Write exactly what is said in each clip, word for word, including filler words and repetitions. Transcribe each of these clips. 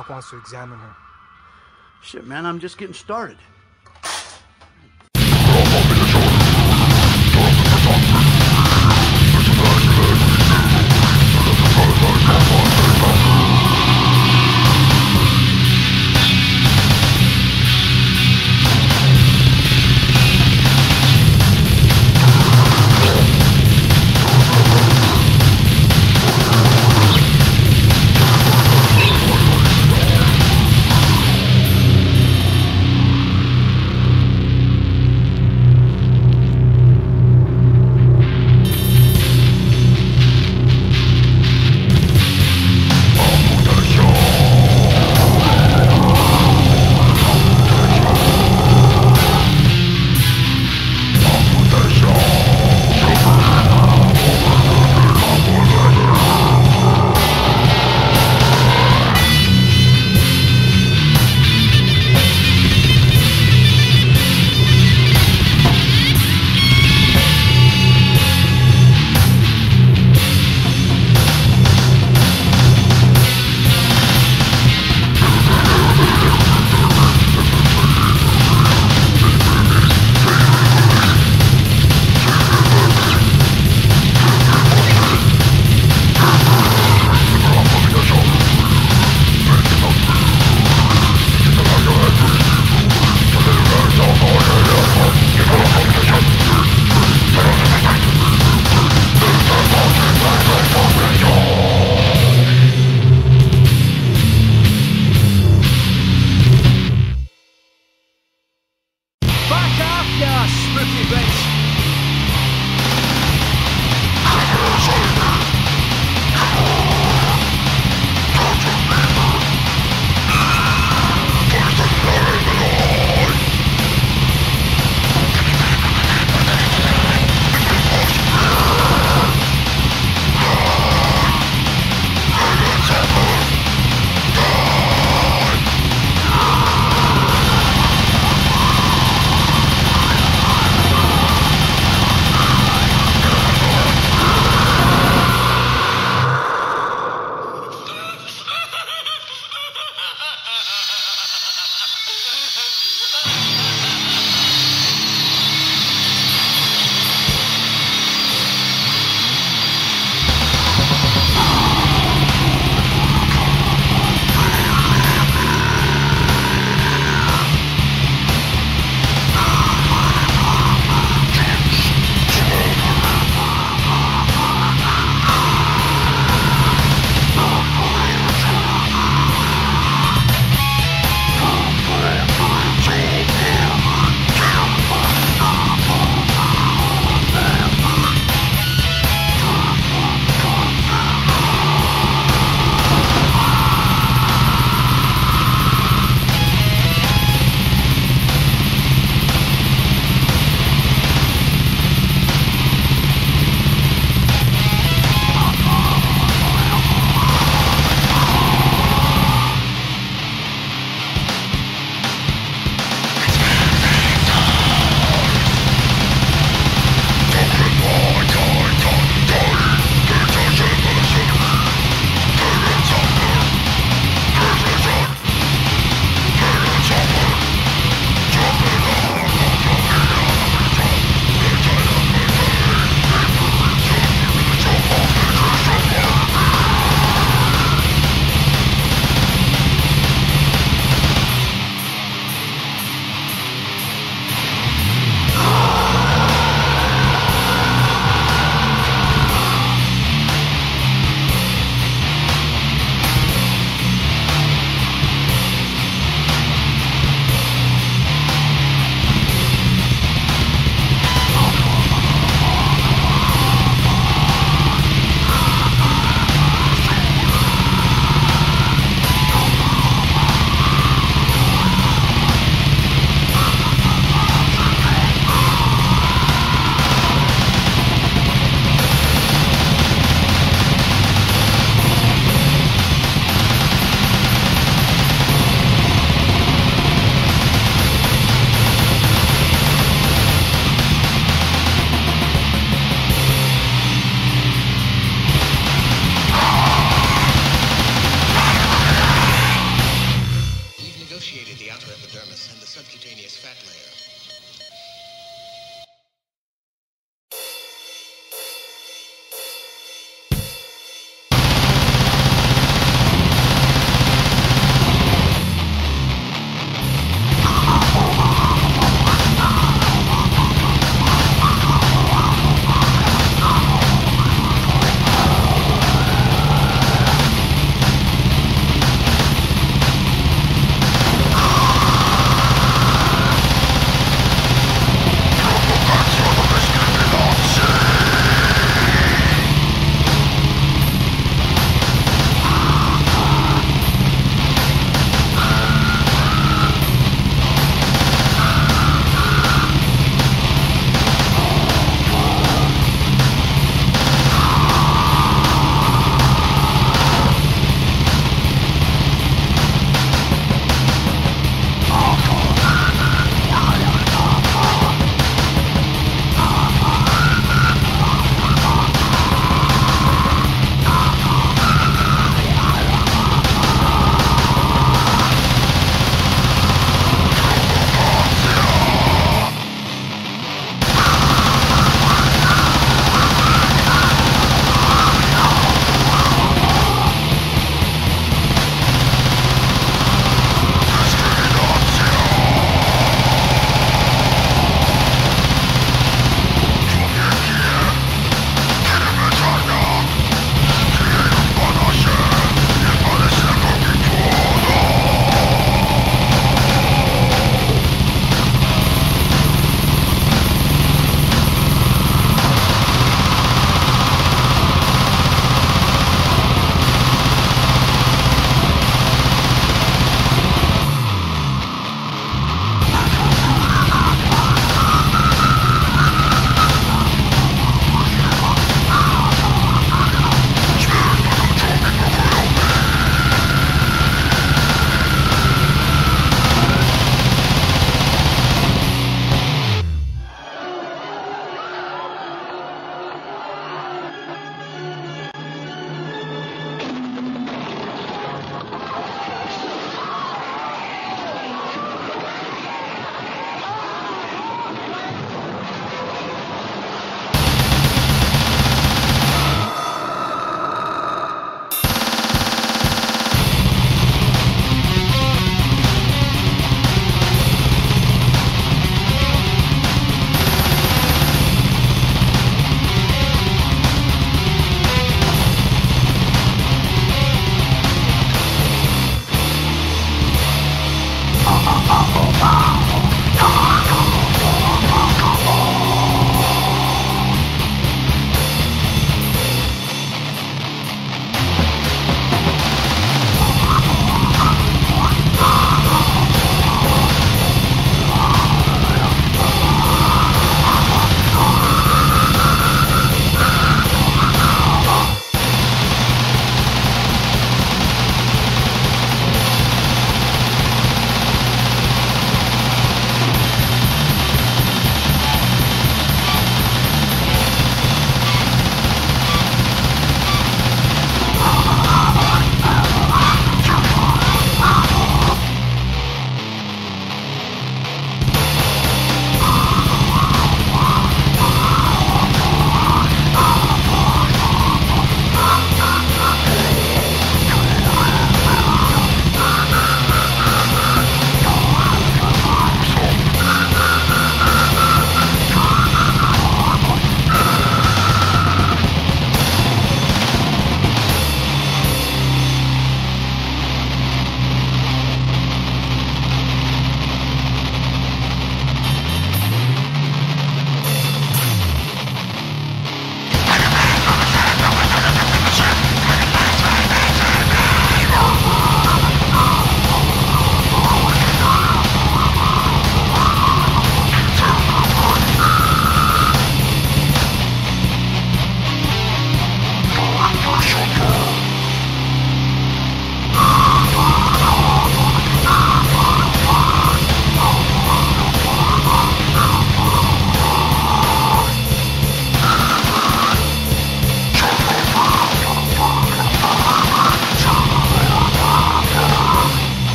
Doc wants to examine her. Shit, man, I'm just getting started.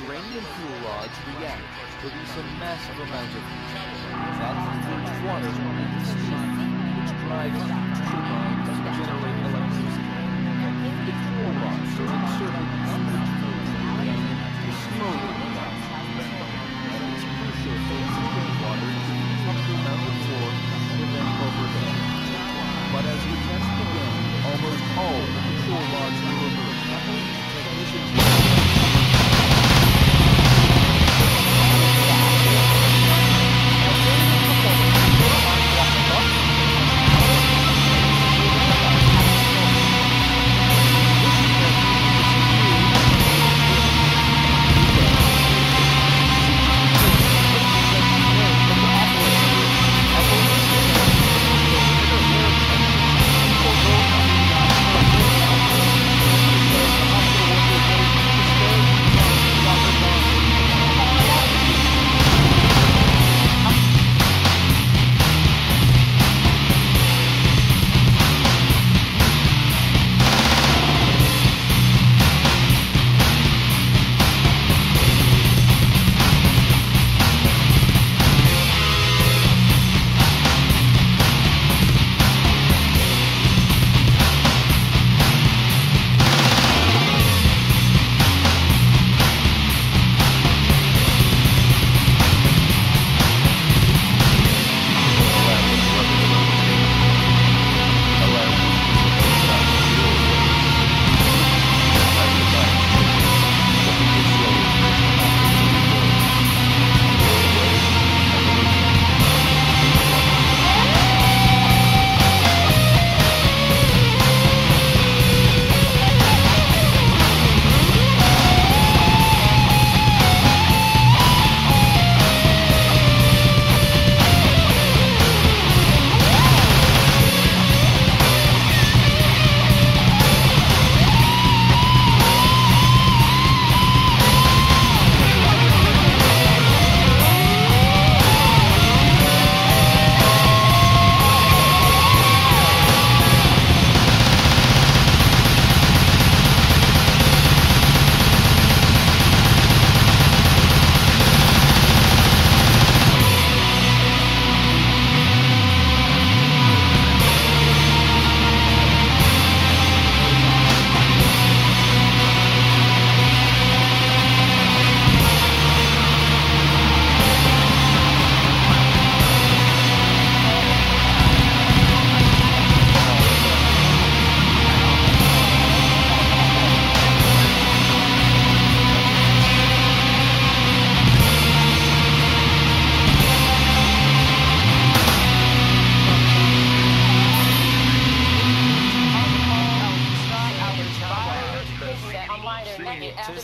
uranium fuel rods react, produce a massive amount of heat. That includes water and steam, which drives huge turbines to generate electricity. The fuel rods are inserted under the fuel uranium to slowly melt. And it's crucial for heating water to heat up the mountain floor and prevent overheating. But as the test began, almost all the fuel rods were removed. After the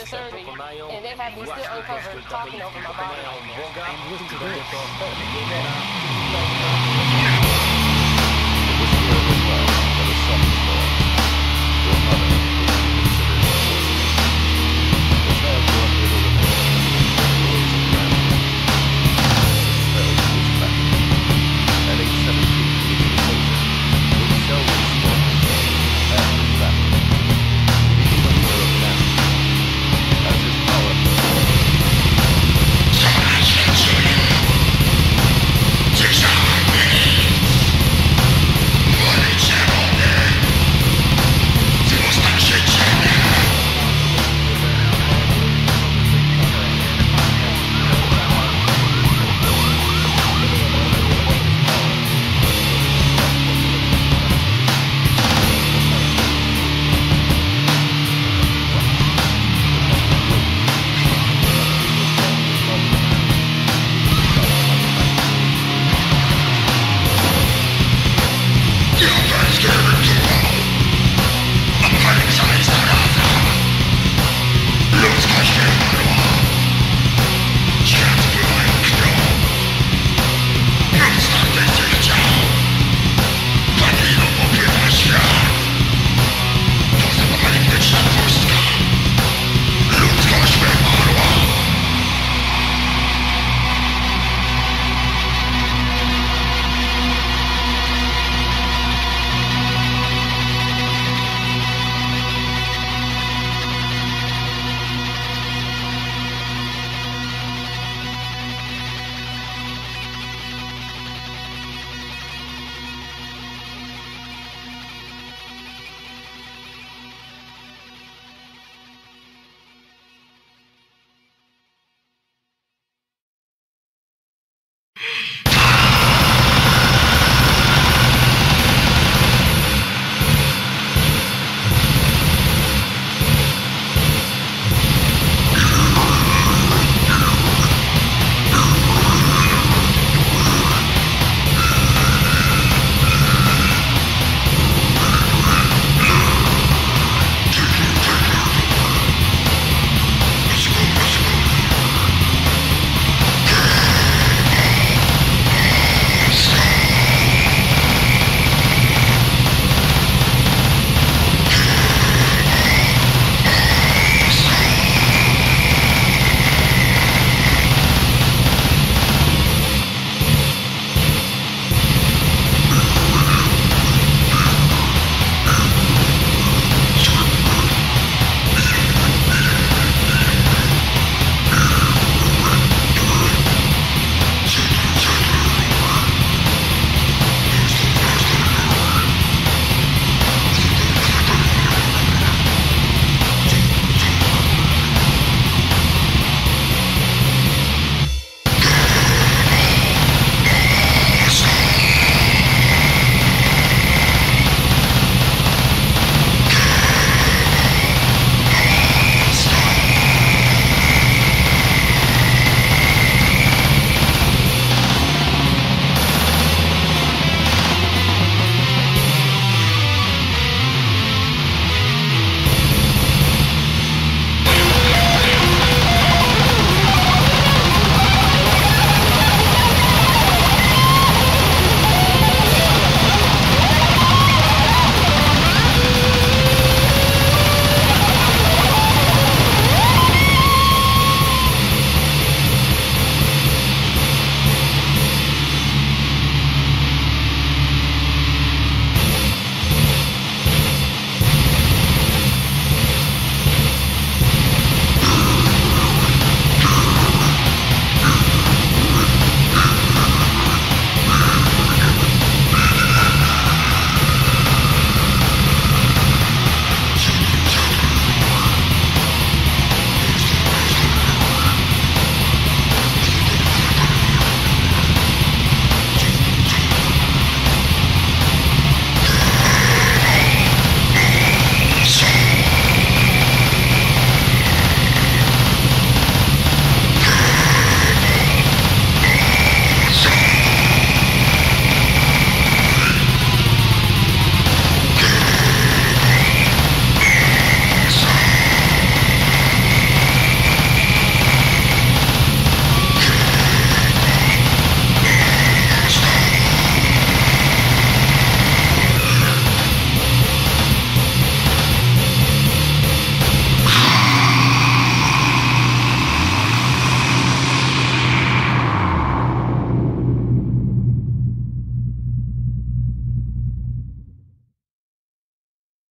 surgery, and they have me still uncovered, talking over my body.